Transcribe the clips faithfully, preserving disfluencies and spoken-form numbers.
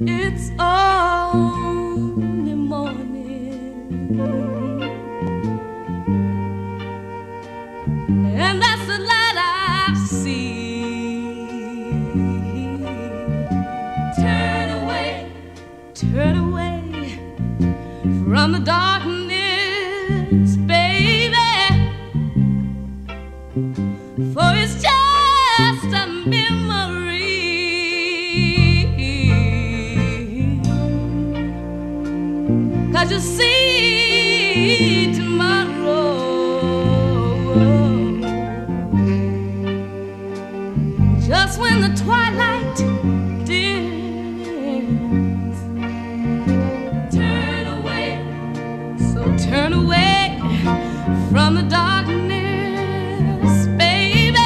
It's only morning, and that's the light I see. Turn away, turn away from the darkness, baby, for it's just a memory. 'Cause you see tomorrow, just when the twilight dims. Turn away, so turn away from the darkness, baby,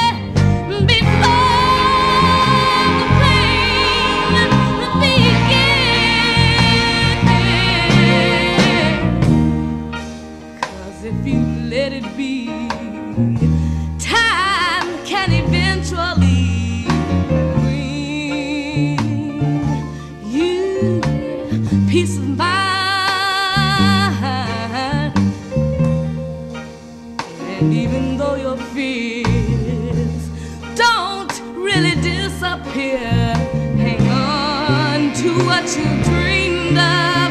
peace of mind. And even though your fears don't really disappear, hang on to what you dreamed of.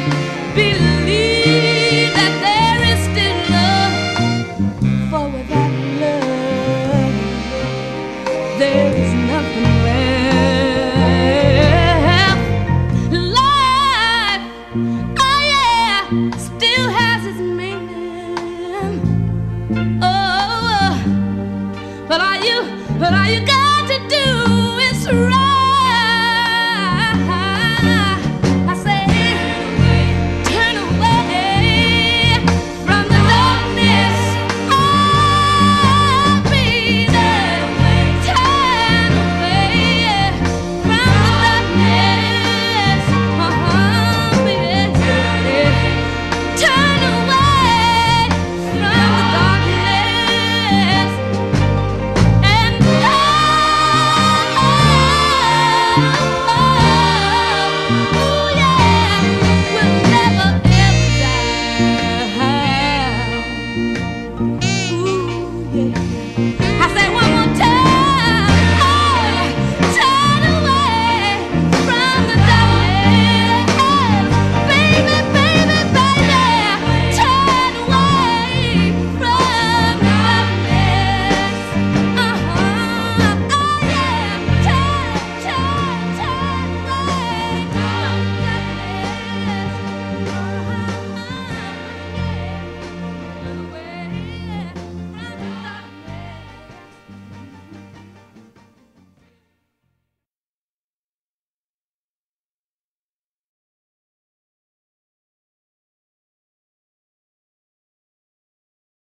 Believe that there is still love, for without love there is nothing left.